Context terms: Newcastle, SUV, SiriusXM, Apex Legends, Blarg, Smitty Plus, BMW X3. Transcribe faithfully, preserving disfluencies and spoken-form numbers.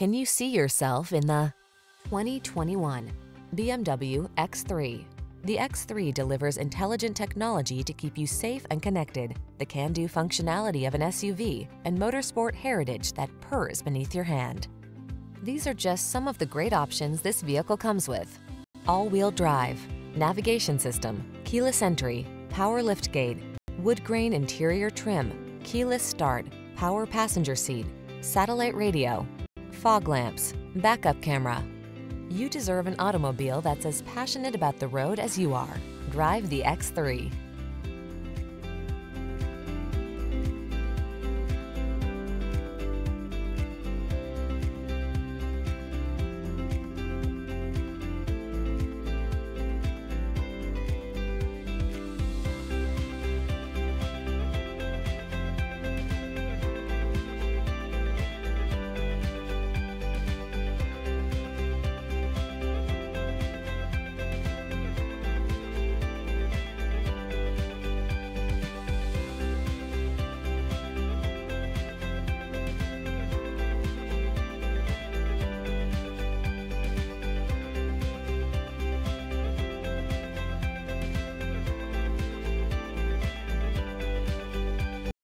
Can you see yourself in the twenty twenty-one B M W X three? The X three delivers intelligent technology to keep you safe and connected, the can-do functionality of an S U V, and motorsport heritage that purrs beneath your hand. These are just some of the great options this vehicle comes with: all-wheel drive, navigation system, keyless entry, power liftgate, wood grain interior trim, keyless start, power passenger seat, satellite radio, fog lamps, backup camera. You deserve an automobile that's as passionate about the road as you are. Drive the X three.